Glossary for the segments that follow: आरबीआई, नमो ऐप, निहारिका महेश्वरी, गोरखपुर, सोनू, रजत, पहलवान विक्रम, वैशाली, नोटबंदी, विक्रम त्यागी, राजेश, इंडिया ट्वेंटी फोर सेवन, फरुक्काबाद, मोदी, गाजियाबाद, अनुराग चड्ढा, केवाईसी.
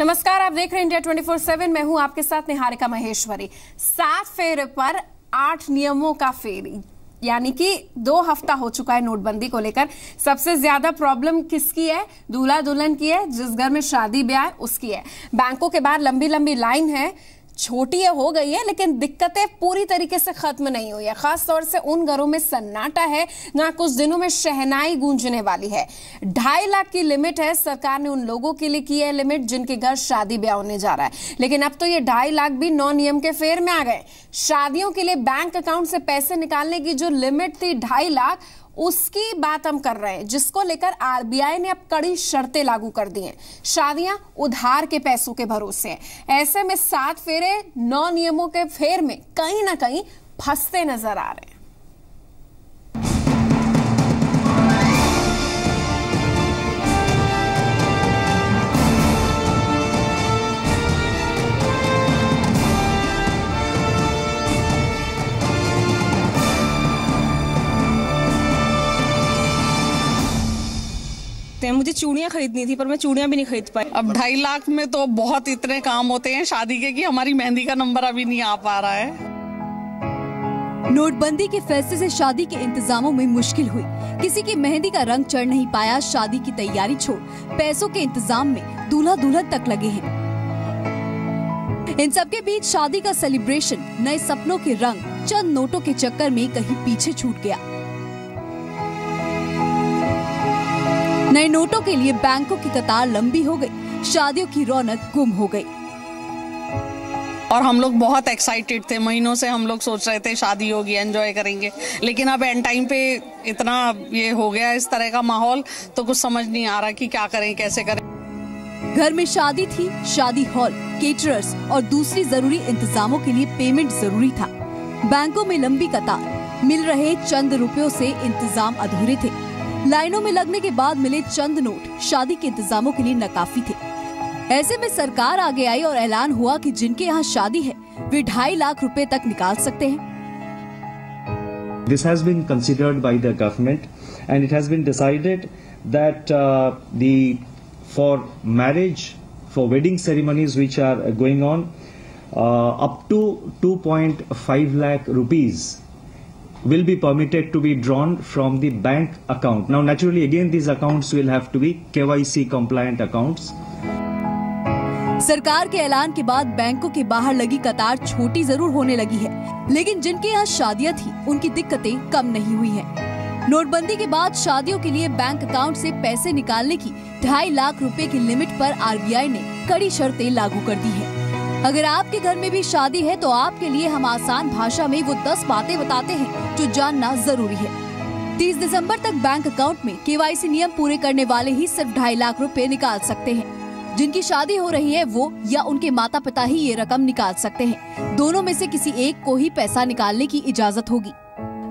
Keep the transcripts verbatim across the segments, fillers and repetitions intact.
नमस्कार, आप देख रहे हैं इंडिया ट्वेंटी फोर सेवन। मैं हूं आपके साथ निहारिका महेश्वरी। सात फेरे पर आठ नियमों का फेरी, यानी कि दो हफ्ता हो चुका है नोटबंदी को लेकर। सबसे ज्यादा प्रॉब्लम किसकी है? दूल्हा दुल्हन की है, जिस घर में शादी ब्याह है उसकी है। बैंकों के बाहर लंबी लंबी लाइन है, छोटी हो गई है, लेकिन दिक्कतें पूरी तरीके से खत्म नहीं हुई है। खास तौर से उन घरों में सन्नाटा है, ना कुछ दिनों में शहनाई गूंजने वाली है। ढाई लाख की लिमिट है, सरकार ने उन लोगों के लिए की है लिमिट जिनके घर शादी ब्याह होने जा रहा है। लेकिन अब तो ये ढाई लाख भी नौ नियम के फेर में आ गए। शादियों के लिए बैंक अकाउंट से पैसे निकालने की जो लिमिट थी ढाई लाख, उसकी बात हम कर रहे हैं, जिसको लेकर आरबीआई ने अब कड़ी शर्तें लागू कर दी हैं। शादियां उधार के पैसों के भरोसे हैं। ऐसे में सात फेरे नौ नियमों के फेर में कहीं ना कहीं फंसते नजर आ रहे हैं। मुझे चूड़ियां खरीदनी थी, पर मैं चूड़ियां भी नहीं खरीद पाई। अब ढाई लाख में तो बहुत इतने काम होते हैं शादी के कि हमारी मेहंदी का नंबर अभी नहीं आ पा रहा है। नोटबंदी के फैसले से शादी के इंतजामों में मुश्किल हुई। किसी की मेहंदी का रंग चढ़ नहीं पाया। शादी की तैयारी छोड़ पैसों के इंतजाम में दूल्हा दुल्हन तक लगे है। इन सबके बीच शादी का सेलिब्रेशन नए सपनों के रंग चंद नोटों के चक्कर में कहीं पीछे छूट गया। नए नोटों के लिए बैंकों की कतार लंबी हो गई, शादियों की रौनक गुम हो गई। और हम लोग बहुत एक्साइटेड थे, महीनों से हम लोग सोच रहे थे शादी होगी, एंजॉय करेंगे, लेकिन अब एंड टाइम पे इतना ये हो गया इस तरह का माहौल, तो कुछ समझ नहीं आ रहा कि क्या करें कैसे करें। घर में शादी थी, शादी हॉल, केटरर्स और दूसरी जरूरी इंतजामों के लिए पेमेंट जरूरी था। बैंकों में लंबी कतार, मिल रहे चंद रुपयों से इंतजाम अधूरे थे। लाइनों में लगने के बाद मिले चंद नोट शादी के इंतजामों के लिए नाकाफी थे। ऐसे में सरकार आगे आई और ऐलान हुआ कि जिनके यहाँ शादी है वे ढाई लाख रुपए तक निकाल सकते हैं। This has been considered by the government and it has been decided that the for marriage for wedding ceremonies which are going on up to two point five lakh rupees will be permitted to be drawn from the bank account. Now naturally again these accounts will have to be K Y C compliant accounts. सरकार के ऐलान के बाद बैंकों के बाहर लगी कतार छोटी जरूर होने लगी है, लेकिन जिनके यहाँ शादियाँ थी उनकी दिक्कतें कम नहीं हुई है। नोटबंदी के बाद शादियों के लिए बैंक अकाउंट से पैसे निकालने की ढाई लाख रुपए की लिमिट पर आरबीआई ने कड़ी शर्तें लागू कर दी है। अगर आपके घर में भी शादी है तो आपके लिए हम आसान भाषा में वो दस बातें बताते हैं जो जानना जरूरी है। तीस दिसंबर तक बैंक अकाउंट में केवाईसी नियम पूरे करने वाले ही सिर्फ ढाई लाख रुपए निकाल सकते हैं। जिनकी शादी हो रही है वो या उनके माता पिता ही ये रकम निकाल सकते हैं। दोनों में से किसी एक को ही पैसा निकालने की इजाजत होगी।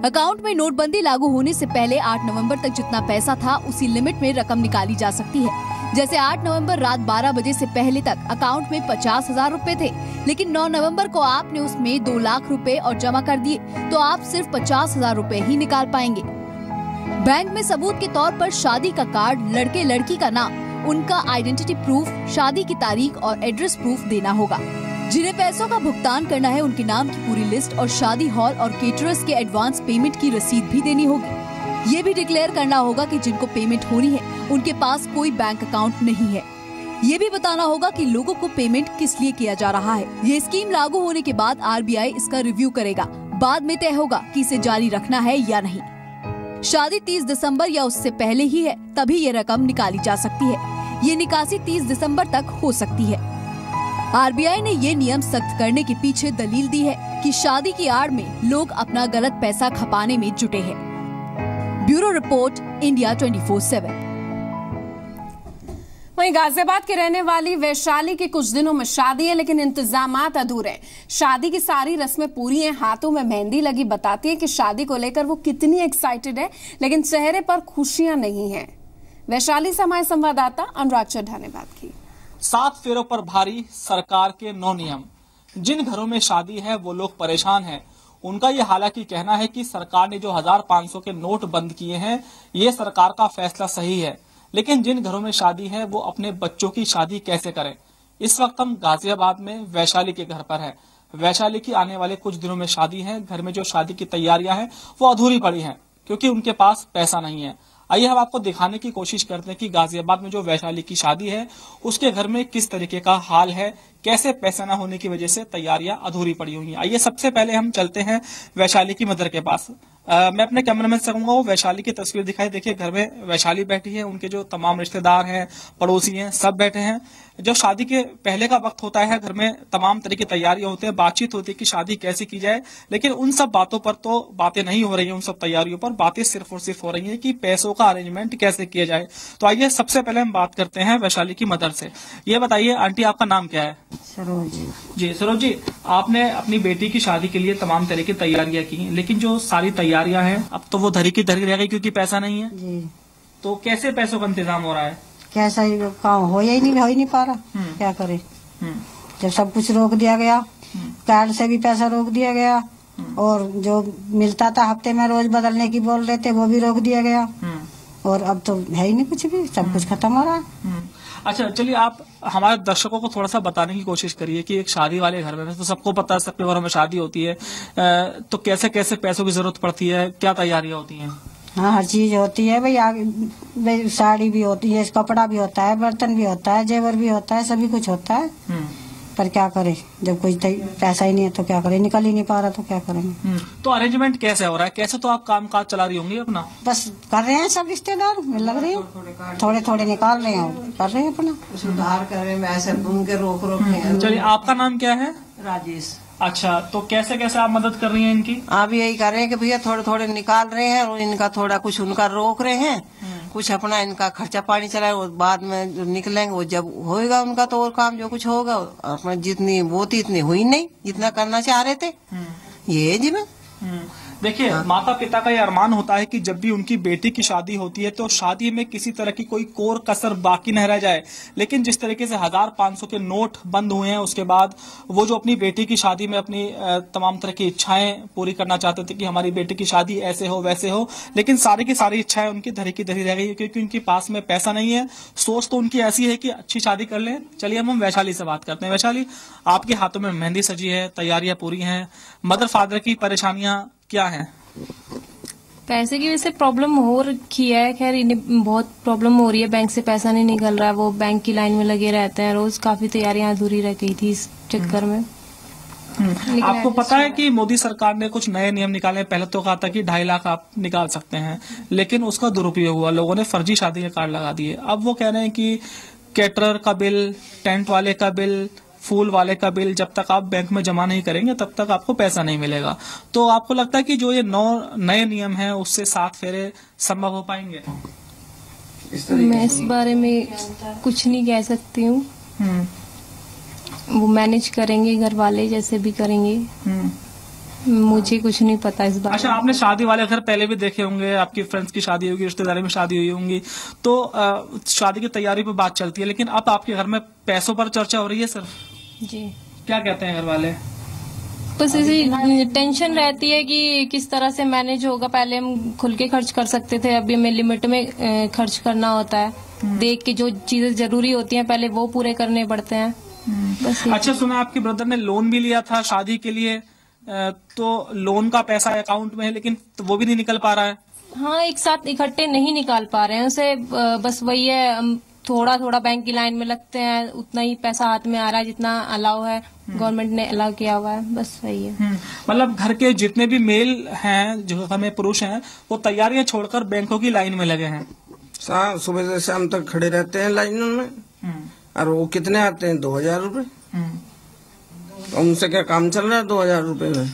अकाउंट में नोटबंदी लागू होने से पहले आठ नवंबर तक जितना पैसा था उसी लिमिट में रकम निकाली जा सकती है। जैसे आठ नवंबर रात बारह बजे से पहले तक अकाउंट में पचास हजार रूपए थे, लेकिन नौ नवंबर को आपने उसमें दो लाख रुपए और जमा कर दिए तो आप सिर्फ पचास हजार रूपए ही निकाल पाएंगे। बैंक में सबूत के तौर पर शादी का कार्ड, लड़के लड़की का नाम, उनका आइडेंटिटी प्रूफ, शादी की तारीख और एड्रेस प्रूफ देना होगा। जिन्हें पैसों का भुगतान करना है उनके नाम की पूरी लिस्ट और शादी हॉल और केटरर्स के एडवांस पेमेंट की रसीद भी देनी होगी। ये भी डिक्लेयर करना होगा कि जिनको पेमेंट होनी है उनके पास कोई बैंक अकाउंट नहीं है। ये भी बताना होगा कि लोगों को पेमेंट किस लिए किया जा रहा है। ये स्कीम लागू होने के बाद आरबीआई इसका रिव्यू करेगा। बाद में तय होगा कि इसे जारी रखना है या नहीं। शादी तीस दिसम्बर या उससे पहले ही है तभी ये रकम निकाली जा सकती है। ये निकासी तीस दिसम्बर तक हो सकती है। आरबीआई ने ये नियम सख्त करने के पीछे दलील दी है कि शादी की आड़ में लोग अपना गलत पैसा खपाने में जुटे हैं। Bureau report, इंडिया ट्वेंटी फोर सेवन। वहीं गाजियाबाद के रहने वाली वैशाली के कुछ दिनों में शादी है, लेकिन इंतजामात अधूरे हैं। शादी की सारी रस्में पूरी हैं, हाथों में मेहंदी लगी। बताती है कि शादी को लेकर वो कितनी एक्साइटेड है, लेकिन चेहरे पर खुशियां नहीं है। वैशाली से हमारे संवाददाता अनुराग चड्ढा ने बात की। सात फेरों पर भारी सरकार के नौ नियम। जिन घरों में शादी है वो लोग परेशान हैं। उनका ये हालांकि कहना है कि सरकार ने जो हजार पाँच सौ के नोट बंद किए हैं ये सरकार का फैसला सही है, लेकिन जिन घरों में शादी है वो अपने बच्चों की शादी कैसे करें, इस वक्त हम गाजियाबाद में वैशाली के घर पर हैं। वैशाली की आने वाले कुछ दिनों में शादी है। घर में जो शादी की तैयारियां हैं वो अधूरी पड़ी हैं क्योंकि उनके पास पैसा नहीं है। आइए हम आपको दिखाने की कोशिश करते हैं कि गाजियाबाद में जो वैशाली की शादी है उसके घर में किस तरीके का हाल है, कैसे पैसा न होने की वजह से तैयारियां अधूरी पड़ी हुई हैं। आइए सबसे पहले हम चलते हैं वैशाली की मदर के पास। आ, मैं अपने कैमरामैन से कहूंगा वो वैशाली की तस्वीर दिखाई। देखिए घर में वैशाली बैठी है, उनके जो तमाम रिश्तेदार हैं, पड़ोसी हैं, सब बैठे हैं। जब शादी के पहले का वक्त होता है घर में तमाम तरह की तैयारियां होती है, बातचीत होती है कि शादी कैसे की जाए, लेकिन उन सब बातों पर तो बातें नहीं हो रही है। उन सब तैयारियों पर बातें सिर्फ और सिर्फ हो रही है कि पैसों का अरेंजमेंट कैसे किया जाए। तो आइए सबसे पहले हम बात करते हैं वैशाली की मदर से। ये बताइए आंटी आपका नाम क्या है? सरोज जी। जी सरोज जी, आपने अपनी बेटी की शादी के लिए तमाम तरह की तैयारियां की, लेकिन जो सारी तैयारियां हैं अब तो वो धरी की धरी रह गई क्योंकि पैसा नहीं है जी। तो कैसे पैसों का इंतजाम हो रहा है? कैसा ही काम हो ही नहीं, हो ही नहीं पा रहा, क्या करे। जब सब कुछ रोक दिया गया, कार्ड से भी पैसा रोक दिया गया, और जो मिलता था हफ्ते में रोज बदलने की बोल रहे थे वो भी रोक दिया गया, और अब तो है ही नहीं कुछ भी, सब कुछ खत्म हो रहा है। अच्छा चलिए आप हमारे दर्शकों को थोड़ा सा बताने की कोशिश करिए कि एक शादी वाले घर में तो सबको पता है सबके घरों में शादी होती है, तो कैसे कैसे पैसों की जरूरत पड़ती है, क्या तैयारियां होती हैं? हाँ हर चीज होती है भाई, आगे साड़ी भी होती है, कपड़ा भी होता है, बर्तन भी होता है, जेवर भी होता है, सभी कुछ होता है, पर क्या करे जब कुछ पैसा ही नहीं है तो क्या करे, निकल ही नहीं पा रहा तो क्या करेंगे। तो अरेंजमेंट कैसे हो रहा है, कैसे तो आप काम काज चला रही होंगी अपना? बस कर रहे हैं सब रिश्तेदार लग रही है, थोड़े थोड़े निकाल रहे हैं, कर रहे हैं अपना सुधार कर रहे हैं, ऐसे घूम के रोक रोक रहे। चलिए आपका नाम क्या है? राजेश। अच्छा तो कैसे कैसे आप मदद कर रही हैं इनकी? आप यही कर रहे हैं कि भैया थोड़े थोड़े निकाल रहे हैं, और इनका थोड़ा कुछ उनका रोक रहे हैं, कुछ अपना इनका खर्चा पानी चलाए, और बाद में निकलेंगे वो जब होएगा उनका तो और काम जो कुछ होगा अपना, जितनी वो थी इतनी हुई नहीं जितना करना चाह रहे थे। ये है जी मैं। देखिए माता पिता का ये अरमान होता है कि जब भी उनकी बेटी की शादी होती है तो शादी में किसी तरह की कोई कोर कसर बाकी न रह जाए, लेकिन जिस तरीके से हजार पाँच सौ के नोट बंद हुए हैं उसके बाद वो जो अपनी बेटी की शादी में अपनी तमाम तरह की इच्छाएं पूरी करना चाहते थे कि हमारी बेटी की शादी ऐसे हो वैसे हो, लेकिन सारी की सारी इच्छाएं उनकी धरी की धरी रह गई क्योंकि उनके पास में पैसा नहीं है। सोच तो उनकी ऐसी है कि अच्छी शादी कर लें। चलिए हम वैशाली से बात करते हैं। वैशाली आपके हाथों में मेहंदी सजी है, तैयारियां पूरी हैं, मदर फादर की परेशानियां क्या है? पैसे की वजह से प्रॉब्लम हो रखी है, खैर इन्हें बहुत प्रॉब्लम हो रही है, बैंक से पैसा नहीं निकल रहा है, वो बैंक की लाइन में लगे रहते हैं, रोज काफी तैयारियां अधूरी रह गई थी इस चक्कर में। आपको पता है कि मोदी सरकार ने कुछ नए नियम निकाले, पहले तो कहा था कि ढाई लाख आप निकाल सकते हैं, लेकिन उसका दुरुपयोग हुआ, लोगों ने फर्जी शादी के कार्ड लगा दिए। अब वो कह रहे हैं कि कैटरर का बिल, टेंट वाले का बिल, फूल वाले का बिल जब तक आप बैंक में जमा नहीं करेंगे तब तक आपको पैसा नहीं मिलेगा। तो आपको लगता है कि जो ये नौ नए नियम हैं उससे सात फेरे संभव हो पाएंगे? इस मैं इस बारे में कुछ नहीं कह सकती हूँ, वो मैनेज करेंगे घर वाले जैसे भी करेंगे, मुझे कुछ नहीं पता इस बारे में। अच्छा आपने शादी वाले घर पहले भी देखे होंगे, आपकी फ्रेंड्स की शादी होगी, रिश्तेदारी में शादी हुई होंगी, तो शादी की तैयारी पर बात चलती है, लेकिन अब आपके घर में पैसों पर चर्चा हो रही है सिर्फ जी। क्या कहते हैं घर वाले? बस इसी टेंशन रहती है कि किस तरह से मैनेज होगा, पहले हम खुल के खर्च कर सकते थे, अभी हमें लिमिट में खर्च करना होता है, देख के जो चीजें जरूरी होती हैं पहले वो पूरे करने पड़ते हैं बस। अच्छा सुना आपके ब्रदर ने लोन भी लिया था शादी के लिए, तो लोन का पैसा अकाउंट में है लेकिन तो वो भी नहीं निकल पा रहा है। हाँ एक साथ इकट्ठे नहीं निकाल पा रहे हैं उसे, बस वही है थोड़ा थोड़ा बैंक की लाइन में लगते हैं, उतना ही पैसा हाथ में आ रहा है जितना अलाउ है, गवर्नमेंट ने अलाउ किया हुआ है, बस वही है। मतलब घर के जितने भी मेल हैं जो हमें पुरुष हैं वो तैयारियां छोड़कर बैंकों की लाइन में लगे हैं, सुबह से शाम तक खड़े रहते हैं लाइन में, और वो कितने आते हैं दो हजार रूपये, उनसे क्या काम चल रहा है दो हजार रूपये में।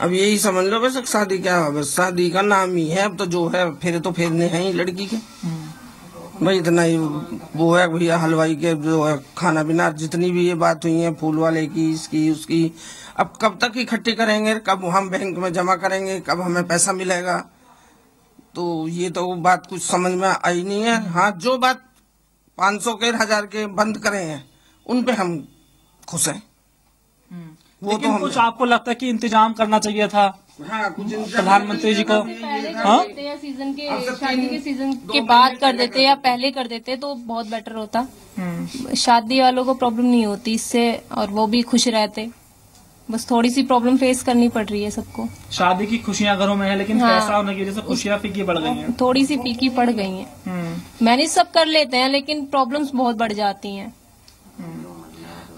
अब यही समझ लो बस शादी क्या है, बस शादी का नाम ही है, अब तो जो है फेरे तो फेरने हैं ही लड़की के भाई, इतना ही वो है भैया हलवाई के जो है खाना पीना, जितनी भी ये बात हुई है फूल वाले की इसकी उसकी, अब कब तक इकट्ठी करेंगे, कब हम बैंक में जमा करेंगे, कब हमें पैसा मिलेगा, तो ये तो बात कुछ समझ में आई नहीं है। हाँ जो बात पाँच सौ के हजार के बंद करे हैं उन पे हम खुश हैं, वो तो कुछ आपको लगता है कि इंतजाम करना चाहिए था हाँ, प्रधानमंत्री जी को हाँ? सीजन के शादी के सीजन के बाद कर देते या पहले कर देते तो बहुत बेटर होता। शादी वालों को प्रॉब्लम नहीं होती इससे और वो भी खुश रहते। बस थोड़ी सी प्रॉब्लम फेस करनी पड़ रही है सबको। शादी की खुशियां घरों में है लेकिन हाँ, पैसा होने की वजह से खुशियां फीकी बढ़ गई हैं। थोड़ी सी फीकी पड़ गई हैं। मैनेज सब कर लेते हैं लेकिन प्रॉब्लम्स बहुत बढ़ जाती हैं।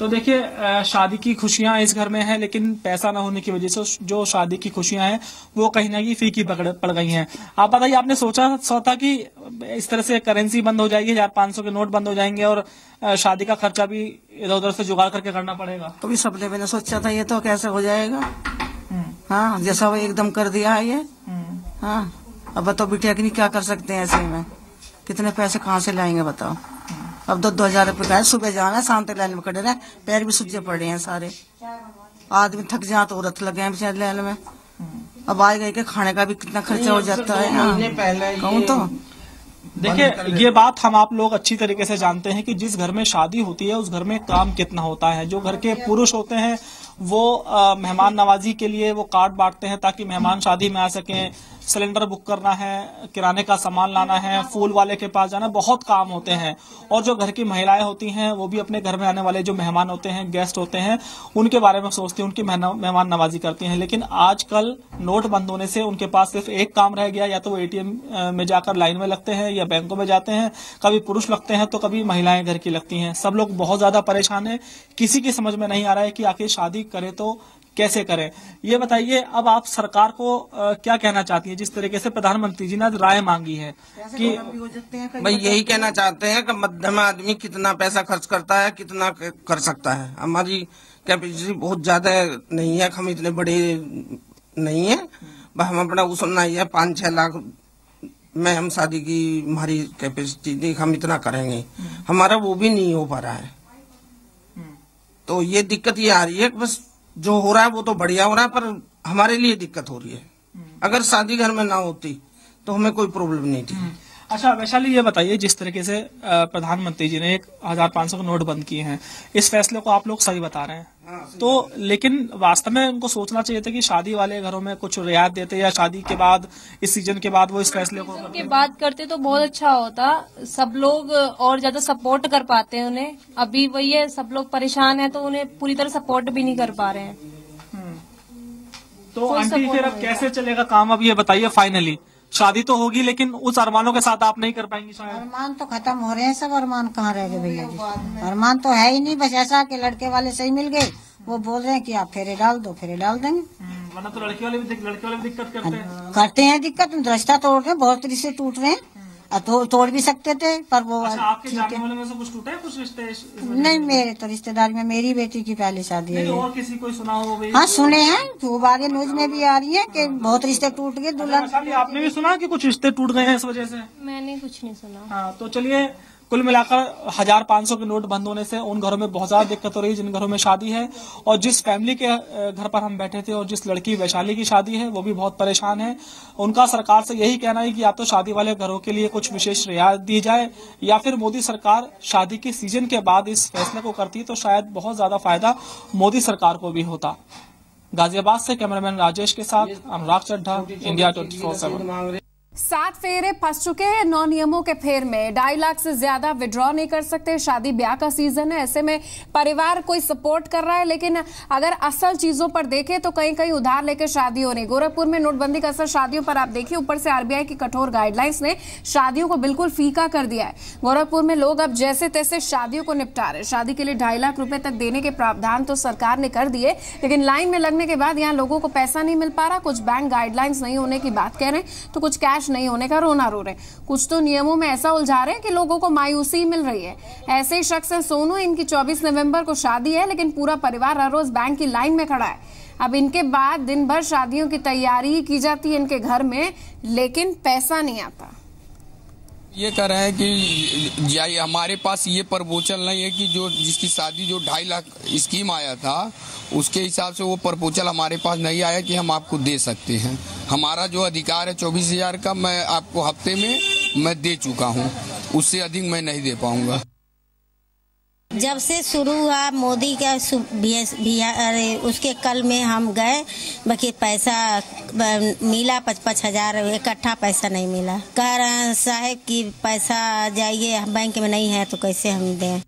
तो देखिए शादी की खुशियां इस घर में है लेकिन पैसा ना होने की वजह से जो शादी की खुशियां हैं वो कहीं ना कहीं फीकी पड़ गई हैं। आप बताइए, आपने सोचा सोचा कि इस तरह से करेंसी बंद हो जाएगी, हजार पाँच सौ के नोट बंद हो जाएंगे और शादी का खर्चा भी इधर उधर से जुगाड़ करके करना पड़ेगा? तो भी सबने मैंने सोचा था ये तो कैसे हो जाएगा, हाँ जैसा वो एकदम कर दिया है ये। हाँ अब बताओ बिटिया की क्या कर सकते हैं, ऐसे में कितने पैसे कहाँ से लाएंगे बताओ। अब दो दो हजार रुपये का सुबह जाना है, शाम तक लाइन में खड़े रहे, पैर भी सूजे पड़े हैं सारे, आदमी थक जाए तो औरत लगे हैं लाइन में। अब आए गए के खाने का भी कितना खर्चा हो जाता है कहूँ तो। देखिए ये बात हम आप लोग अच्छी तरीके से जानते हैं कि जिस घर में शादी होती है उस घर में काम कितना होता है। जो घर के पुरुष होते हैं वो मेहमान नवाजी के लिए वो कार्ड बांटते हैं ताकि मेहमान शादी में आ सकें। सिलेंडर बुक करना है, किराने का सामान लाना है, फूल वाले के पास जाना, बहुत काम होते हैं। और जो घर की महिलाएं होती हैं वो भी अपने घर में आने वाले जो मेहमान होते हैं, गेस्ट होते हैं, उनके बारे में सोचती हैं, उनकी मेहमान नवाजी करती हैं। लेकिन आजकल नोट बंद होने से उनके पास सिर्फ एक काम रह गया, या तो वो ए टी एम में जाकर लाइन में लगते हैं या बैंकों में जाते हैं। कभी पुरुष लगते हैं तो कभी महिलाएं घर की लगती हैं। सब लोग बहुत ज्यादा परेशान है, किसी की समझ में नहीं आ रहा है कि आखिर शादी करें तो कैसे करें। ये बताइए अब आप सरकार को आ, क्या कहना चाहती हैं, जिस तरीके से प्रधानमंत्री जी ने आज राय मांगी है कि भाई यही कहना चाहते हैं कि मध्यम आदमी कितना पैसा खर्च करता है, कितना कर सकता है। हमारी कैपेसिटी बहुत ज्यादा नहीं है, हम इतने बड़े नहीं है, हम अपना उसना ही है, पाँच छह लाख में हम शादी की हमारी कैपेसिटी नहीं, हम इतना करेंगे, हमारा वो भी नहीं हो पा रहा है। तो ये दिक्कत ये आ रही है, बस जो हो रहा है वो तो बढ़िया हो रहा है पर हमारे लिए दिक्कत हो रही है। अगर शादी घर में ना होती तो हमें कोई प्रॉब्लम नहीं थी। अच्छा वैशाली ये बताइए, जिस तरीके से प्रधानमंत्री जी ने एक हजार पाँच सौ के नोट बंद किए हैं, इस फैसले को आप लोग सही बता रहे हैं, हाँ, तो लेकिन वास्तव में उनको सोचना चाहिए था कि शादी वाले घरों में कुछ रियायत देते या शादी के बाद इस सीजन के बाद वो इस फैसले को के बाद करते तो बहुत अच्छा होता। सब लोग और ज्यादा सपोर्ट कर पाते हैं उन्हें। अभी वही है, सब लोग परेशान है तो उन्हें पूरी तरह सपोर्ट भी नहीं कर पा रहे हैं। तो आंटी फिर अब कैसे चलेगा काम, अब ये बताइए। फाइनली शादी तो होगी लेकिन उस अरमानों के साथ आप नहीं कर पाएंगी शायद। अरमान तो खत्म हो रहे हैं सब, अरमान कहाँ रह गए भैया जी, अरमान तो है ही नहीं। बस ऐसा कि लड़के वाले सही मिल गए, वो बोल रहे हैं कि आप फेरे डाल दो, फेरे डाल देंगे, वरना तो लड़के वाले भी लड़के वाले भी दिक्कत करते हैं करते हैं दिक्कत, रिश्ता तोड़ रहे, बहुत रिश्ते टूट रहे हैं, तो तोड़ भी सकते थे पर वो कुछ टूटे कुछ रिश्ते नहीं। मेरे तो रिश्तेदारी में मेरी बेटी की पहली शादी है, और किसी को सुना हो? हाँ सुने हैं, वो बागे न्यूज में भी आ रही है कि बहुत रिश्ते टूट गए। दुल्हन आपने भी सुना कि कुछ रिश्ते टूट गए हैं इस वजह से? मैंने कुछ नहीं सुना। हाँ तो चलिए, कुल मिलाकर हजार पाँच सौ के नोट बंद होने से उन घरों में बहुत ज्यादा दिक्कत हो रही है जिन घरों में शादी है। और जिस फैमिली के घर पर हम बैठे थे और जिस लड़की वैशाली की शादी है वो भी बहुत परेशान है। उनका सरकार से यही कहना है कि या तो शादी वाले घरों के लिए कुछ विशेष रियायत दी जाए, या फिर मोदी सरकार शादी के सीजन के बाद इस फैसले को करती तो शायद बहुत ज्यादा फायदा मोदी सरकार को भी होता। गाजियाबाद से कैमरामैन राजेश के साथ अनुराग चड्ढा, इंडिया ट्वेंटी फोर सेवन। सात फेरे फंस चुके हैं नौ नियमों के फेर में। ढाई लाख से ज्यादा विड्रॉ नहीं कर सकते, शादी ब्याह का सीजन है, ऐसे में परिवार कोई सपोर्ट कर रहा है लेकिन अगर असल चीजों पर देखें तो कहीं कहीं उधार लेकर शादी हो रही। गोरखपुर में नोटबंदी का असर शादियों पर आप देखिए, ऊपर से आर बी आई की कठोर गाइडलाइंस ने शादियों को बिल्कुल फीका कर दिया है। गोरखपुर में लोग अब जैसे तैसे शादियों को निपटा रहे। शादी के लिए ढाई लाख रुपए तक देने के प्रावधान तो सरकार ने कर दिए लेकिन लाइन में लगने के बाद यहाँ लोगों को पैसा नहीं मिल पा रहा। कुछ बैंक गाइडलाइंस नहीं होने की बात कह रहे हैं तो कुछ कैश नहीं होने का रोना रो रहे, कुछ तो नियमों में ऐसा उलझा रहे हैं कि लोगों को मायूसी मिल रही है। ऐसे ही शख्स है सोनू, इनकी चौबीस नवंबर को शादी है लेकिन पूरा परिवार हर रोज बैंक की लाइन में खड़ा है। अब इनके बाद दिन भर शादियों की तैयारी की जाती है इनके घर में लेकिन पैसा नहीं आता। ये कह रहे हैं कि हमारे पास ये प्रपोजल नहीं है कि जो जिसकी शादी जो ढाई लाख स्कीम आया था उसके हिसाब से वो प्रपोजल हमारे पास नहीं आया कि हम आपको दे सकते हैं। हमारा जो अधिकार है चौबीस हजार का, मैं आपको हफ्ते में मैं दे चुका हूँ, उससे अधिक मैं नहीं दे पाऊँगा। जब से शुरू हुआ मोदी का अरे उसके कल में हम गए बाकी पैसा मिला पचपच हजार इकट्ठा पैसा नहीं मिला। कह रहे हैं साहब कि पैसा जाइए बैंक में नहीं है तो कैसे हम दें।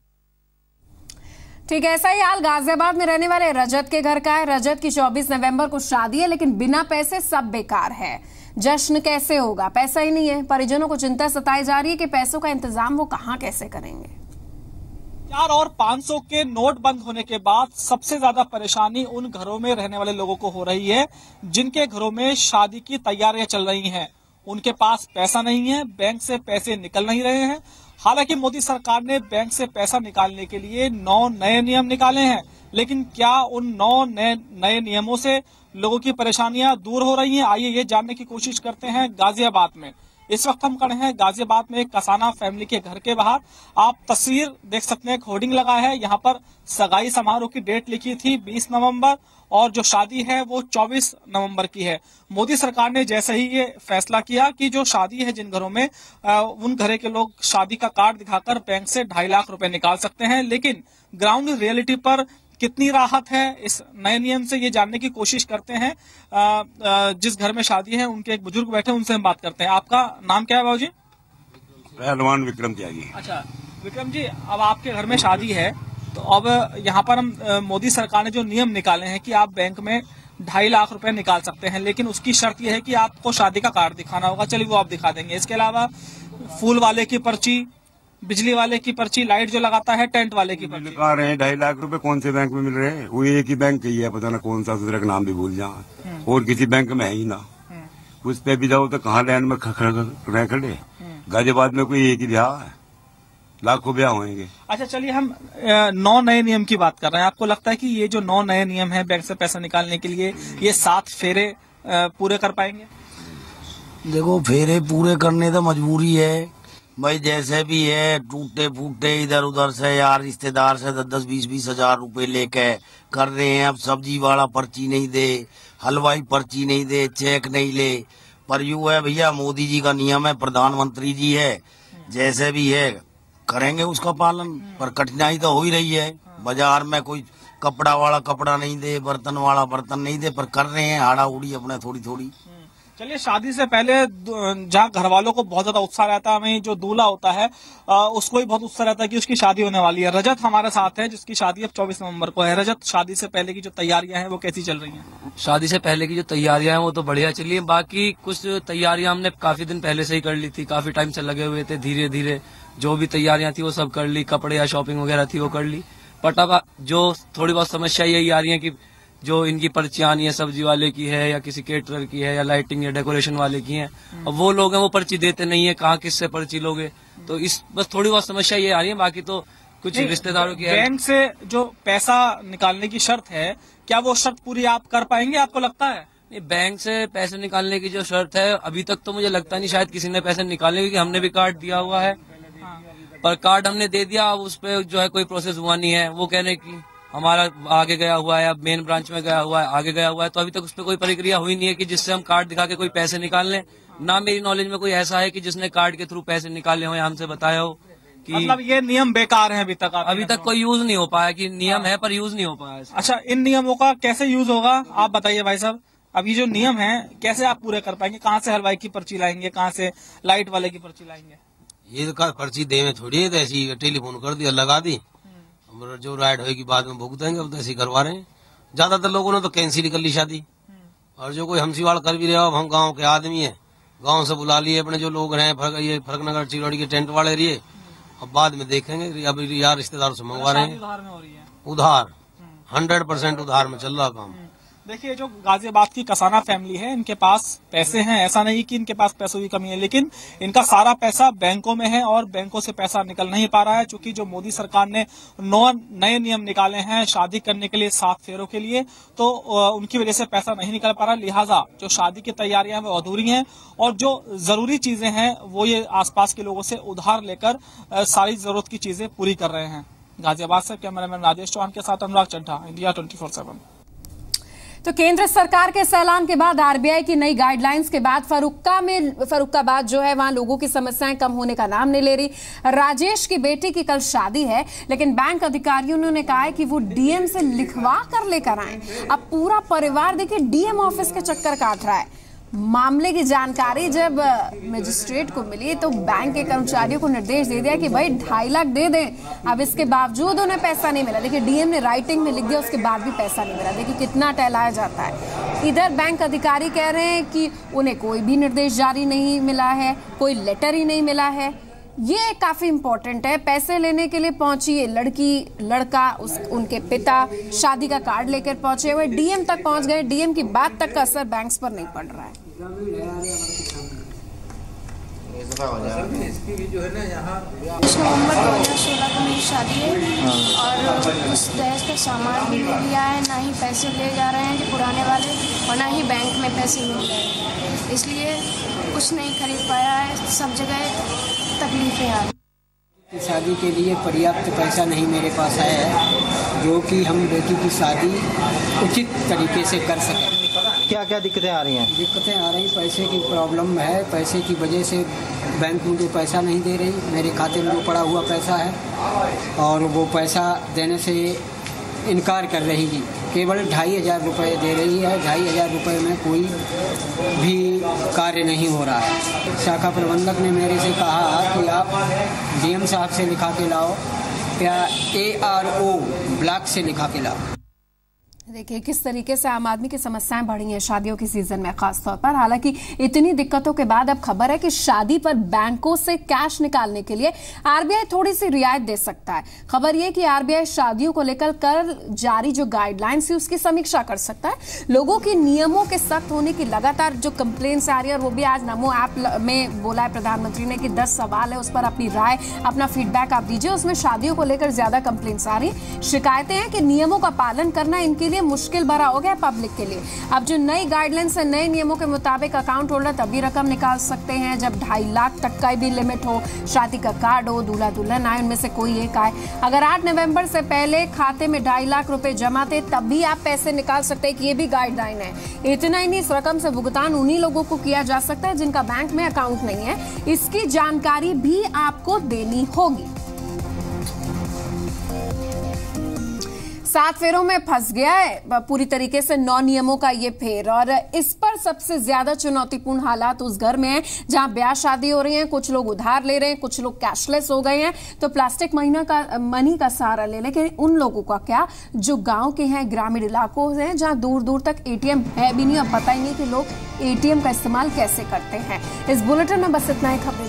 ठीक ऐसा ही हाल गाजियाबाद में रहने वाले रजत के घर का है। रजत की चौबीस नवंबर को शादी है लेकिन बिना पैसे सब बेकार है। जश्न कैसे होगा, पैसा ही नहीं है। परिजनों को चिंता सताई जा रही है कि पैसों का इंतजाम वो कहां कैसे करेंगे। चार और पाँच सौ के नोट बंद होने के बाद सबसे ज्यादा परेशानी उन घरों में रहने वाले लोगों को हो रही है जिनके घरों में शादी की तैयारियां चल रही है। उनके पास पैसा नहीं है, बैंक से पैसे निकल नहीं रहे हैं। हालांकि मोदी सरकार ने बैंक से पैसा निकालने के लिए नौ नए नियम निकाले हैं, लेकिन क्या उन नौ नए नए नियमों से लोगों की परेशानियां दूर हो रही हैं? आइए ये जानने की कोशिश करते हैं गाजियाबाद में। इस वक्त हम खड़े हैं गाजियाबाद में कसाना फैमिली के घर के बाहर। आप तस्वीर देख सकते हैं, एक होर्डिंग लगा है। यहाँ पर सगाई समारोह की डेट लिखी थी बीस नवंबर और जो शादी है वो चौबीस नवंबर की है। मोदी सरकार ने जैसे ही ये फैसला किया कि जो शादी है जिन घरों में आ, उन घरे के लोग शादी का कार्ड दिखाकर बैंक से ढाई लाख रुपए निकाल सकते हैं। लेकिन ग्राउंड रियलिटी पर कितनी राहत है इस नए नियम से, ये जानने की कोशिश करते हैं। आ, आ, जिस घर में शादी है उनके एक बुजुर्ग बैठे, उनसे हम बात करते हैं। आपका नाम क्या है बाबूजी? पहलवान विक्रम त्यागी। अच्छा विक्रम जी, अब आपके घर में शादी है तो अब यहाँ पर हम मोदी सरकार ने जो नियम निकाले हैं कि आप बैंक में ढाई लाख रुपए निकाल सकते हैं, लेकिन उसकी शर्त यह है कि आपको शादी का कार्ड दिखाना होगा। चलिए वो आप दिखा देंगे। इसके अलावा फूल वाले की पर्ची, बिजली वाले की पर्ची, लाइट जो लगाता है, टेंट वाले की पर्ची लगा रहे हैं। ढाई लाख रुपए कौन से बैंक में मिल रहे हैं? वो एक ही बैंक की है, पता ना कौन सा, सुधरक नाम भी भूल जाए और किसी बैंक में है ही ना। उस पे भी जाओ तो कहाँ लाइन में खड़े खड़े। गाजियाबाद में कोई एक ही ब्याह है, लाखों ब्याह होंगे। अच्छा चलिए हम नौ नए नियम की बात कर रहे हैं। आपको लगता है कि ये जो नौ नए नियम है बैंक से पैसा निकालने के लिए, ये सात फेरे पूरे कर पाएंगे? देखो फेरे पूरे करने तो मजबूरी है भाई, जैसे भी है। टूटे फूटे इधर उधर से यार रिश्तेदार से दस दस बीस बीस हजार रूपये लेके कर रहे हैं। अब सब्जी वाला पर्ची नहीं दे, हलवाई पर्ची नहीं दे, चेक नहीं ले, पर यू है भैया मोदी जी का नियम है, प्रधानमंत्री जी है, जैसे भी है करेंगे उसका पालन। पर कठिनाई तो हो ही रही है। बाजार में कोई कपड़ा वाला कपड़ा नहीं दे, बर्तन वाला बर्तन नहीं दे, पर कर रहे हैं हाड़ा उड़ी अपने थोड़ी थोड़ी। चलिए शादी से पहले जहाँ घर वालों को बहुत ज्यादा उत्साह रहता है, हमें जो दूल्हा होता है उसको भी बहुत उत्साह रहता है कि उसकी शादी होने वाली है। रजत हमारे साथ है जिसकी शादी अब चौबीस नवंबर को है। रजत, शादी से पहले की जो तैयारियां हैं वो कैसी चल रही हैं? शादी से पहले की जो तैयारियां हैं वो तो बढ़िया चली है। बाकी कुछ तैयारियां हमने काफी दिन पहले से ही कर ली थी, काफी टाइम से लगे हुए थे। धीरे धीरे जो भी तैयारियां थी वो सब कर ली, कपड़े या शॉपिंग वगैरह थी वो कर ली। बट अब जो थोड़ी बहुत समस्या यही आ रही है कि जो इनकी पर्चियां आनी है, सब्जी वाले की है या किसी केटरर की है या लाइटिंग या डेकोरेशन वाले की है, अब वो लोग हैं वो पर्ची देते नहीं है, कहाँ किससे पर्ची लोगे। तो इस बस थोड़ी बहुत समस्या ये आ रही है। बाकी तो कुछ रिश्तेदारों की बैंक से जो पैसा निकालने की शर्त है, क्या वो शर्त पूरी आप कर पाएंगे? आपको लगता है बैंक से पैसे निकालने की जो शर्त है, अभी तक तो मुझे लगता नहीं शायद किसी ने पैसे निकाले, क्योंकि हमने भी कार्ड दिया हुआ है। पर कार्ड हमने दे दिया, अब उस पर जो है कोई प्रोसेस हुआ नहीं है। वो कहने की हमारा आगे गया हुआ है, अब मेन ब्रांच में गया हुआ है, आगे गया हुआ है, तो अभी तक उस पर कोई प्रक्रिया हुई नहीं है कि जिससे हम कार्ड दिखा के कोई पैसे निकाल लें। ना मेरी नॉलेज में कोई ऐसा है कि जिसने कार्ड के थ्रू पैसे निकाले हो या हमसे बताया हो कि मतलब ये नियम बेकार है। अभी तक अभी तक कोई यूज नहीं हो पाया कि नियम है पर यूज नहीं हो पाया। अच्छा इन नियमों का कैसे यूज होगा आप बताइए भाई साहब। अब ये जो नियम है कैसे आप पूरे कर पाएंगे? कहाँ से हलवाई की पर्ची लाएंगे, कहाँ से लाइट वाले की पर्ची लाएंगे? ये पर्ची दे में थोड़ी है, ऐसी टेलीफोन कर दिया लगा दी, जो राइड होगी बाद में भुगतेंगे। अब तो ऐसे करवा रहे हैं। ज्यादातर लोगों ने तो कैंसिल कर ली शादी, और जो कोई हमसीवाड़ कर भी रहा, अब हम गांव के आदमी हैं, गांव से बुला लिए अपने जो लोग हैं, ये फरकनगर चिड़ौड़ी के टेंट वाले रहिए, अब बाद में देखेंगे। अब यार रिश्तेदारों से मंगवा रहे हैं उधार, हंड्रेड परसेंट उधार में चल रहा काम। देखिए जो गाजियाबाद की कसाना फैमिली है, इनके पास पैसे हैं, ऐसा नहीं कि इनके पास पैसों की कमी है, लेकिन इनका सारा पैसा बैंकों में है और बैंकों से पैसा निकल नहीं पा रहा है। चूंकि जो मोदी सरकार ने नौ नए नियम निकाले हैं शादी करने के लिए, सात फेरों के लिए, तो उनकी वजह से पैसा नहीं निकल पा रहा। लिहाजा जो शादी की तैयारियां हैं वो अधूरी हैं और जो जरूरी चीजें हैं वो ये आसपास के लोगों से उधार लेकर सारी जरूरत की चीजें पूरी कर रहे हैं। गाजियाबाद से कैमरामैन राजेश के साथ अनुराग चड्ढा, इंडिया ट्वेंटी फोर सेवन। तो केंद्र सरकार के सैलान के बाद आरबीआई की नई गाइडलाइंस के बाद फरुक्का में फरुक्काबाद जो है वहां लोगों की समस्याएं कम होने का नाम नहीं ले रही। राजेश की बेटी की कल शादी है, लेकिन बैंक अधिकारियों ने कहा है कि वो डीएम से लिखवा कर लेकर आए। अब पूरा परिवार देखिए डीएम ऑफिस के चक्कर काट रहा है। मामले की जानकारी जब मजिस्ट्रेट को मिली तो बैंक के कर्मचारियों को निर्देश दे दिया कि भाई ढाई लाख दे दें। अब इसके बावजूद उन्हें पैसा नहीं मिला। देखिए डीएम ने राइटिंग में लिख दिया, उसके बाद भी पैसा नहीं मिला। देखिए कितना टहलाया जाता है। इधर बैंक अधिकारी कह रहे हैं कि उन्हें कोई भी निर्देश जारी नहीं मिला है, कोई लेटर ही नहीं मिला है। ये काफी इंपॉर्टेंट है। पैसे लेने के लिए पहुंची लड़की लड़का उस उनके पिता शादी का कार्ड लेकर पहुंचे हुए डीएम तक पहुंच गए। डीएम की बात तक का असर बैंक्स पर नहीं पड़ रहा है। सोलह को मेरी शादी है और उस दहेज का सामान भी ले लिया है, ना ही पैसे ले जा रहे हैं जो पुराने वाले और ना ही बैंक में पैसे मिल रहे हैं, इसलिए कुछ नहीं खरीद पाया है। सब जगह तकलीफें आ रही। शादी के लिए पर्याप्त पैसा नहीं मेरे पास आया है जो कि हम बेटी की शादी उचित तरीके से कर सकें। क्या क्या दिक्कतें आ रही हैं? दिक्कतें आ रही, पैसे की प्रॉब्लम है। पैसे की वजह से बैंक मुझे पैसा नहीं दे रही। मेरे खाते में वो पड़ा हुआ पैसा है और वो पैसा देने से इनकार कर रही है। केवल ढाई हज़ार रुपये दे रही है। ढाई हज़ार रुपये में कोई भी कार्य नहीं हो रहा है। शाखा प्रबंधक ने मेरे से कहा कि आप डीएम साहब से लिखा के लाओ या ए आर ओ ब्लॉक से लिखा के लाओ। देखिए किस तरीके से आम आदमी की समस्याएं बढ़ी हैं शादियों के सीजन में खासतौर पर। हालांकि इतनी दिक्कतों के बाद अब खबर है कि शादी पर बैंकों से कैश निकालने के लिए आरबीआई थोड़ी सी रियायत दे सकता है। खबर यह कि आरबीआई शादियों को लेकर कल जारी जो गाइडलाइंस है उसकी समीक्षा कर सकता है। लोगों के नियमों के सख्त होने की लगातार जो कंप्लेंट्स आ रही है, और वो भी आज नमो ऐप में बोला है प्रधानमंत्री ने कि दस सवाल है, उस पर अपनी राय अपना फीडबैक आप दीजिए। उसमें शादियों को लेकर ज्यादा कंप्लेंट्स आ रही है। शिकायतें हैं कि नियमों का पालन करना इनके मुश्किल भरा हो गया पब्लिक के लिए। अब जो नई गाइडलाइंस है, नए नियमों के मुताबिक अकाउंट होल्डर तभी रकम निकाल सकते हैं जब ढाई लाख तक का भी लिमिट हो, शादी का कार्ड हो, दूल्हा दुल्हन आए, उनमें से कोई एक आए। अगर आठ नवंबर से पहले खाते में ढाई लाख रुपए जमा थे तभी आप पैसे निकाल सकते हैं कि ये भी गाइडलाइन है। इतना ही नहीं, इस रकम से भुगतान उन्हीं लोगों को किया जा सकता है जिनका बैंक में अकाउंट नहीं है। इसकी जानकारी भी आपको देनी होगी। सात फेरों में फंस गया है पूरी तरीके से नौ नियमों का ये फेर, और इस पर सबसे ज्यादा चुनौतीपूर्ण हालात उस घर में हैं जहां ब्याह शादी हो रही है। कुछ लोग उधार ले रहे हैं, कुछ लोग कैशलेस हो गए हैं, तो प्लास्टिक महीना का मनी का सहारा ले लेकिन उन लोगों का क्या जो गांव के हैं, ग्रामीण इलाकों हैं जहां दूर दूर तक एटीएम है भी नहीं। अब पता ही नहीं कि लोग एटीएम का इस्तेमाल कैसे करते हैं। इस बुलेटिन में बस इतना ही। खबरें।